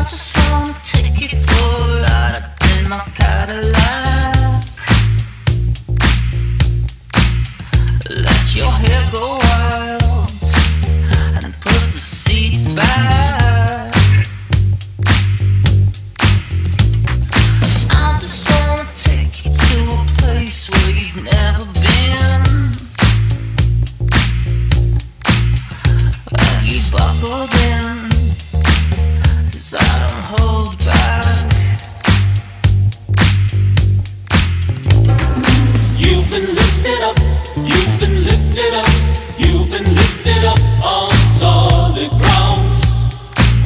I just wanna take you for a ride up in my Cadillac. Let your hair go wild and then put the seats back. I just wanna take you to a place where you've never been, and you buckled in, I don't hold back. You've been lifted up, you've been lifted up, you've been lifted up on solid grounds,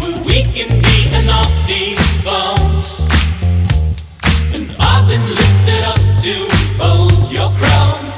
where we can be and not be bound. And I've been lifted up to hold your crown.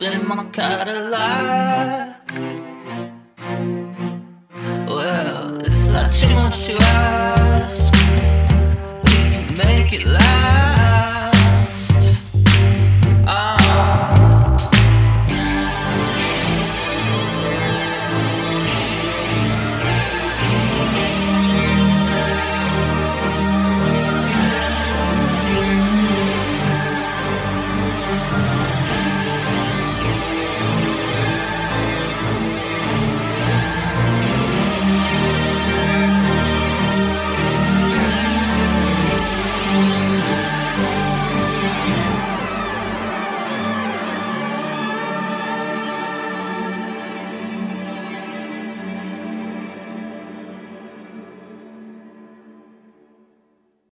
In my Cadillac. Well, is that too much to ask? We can make it last.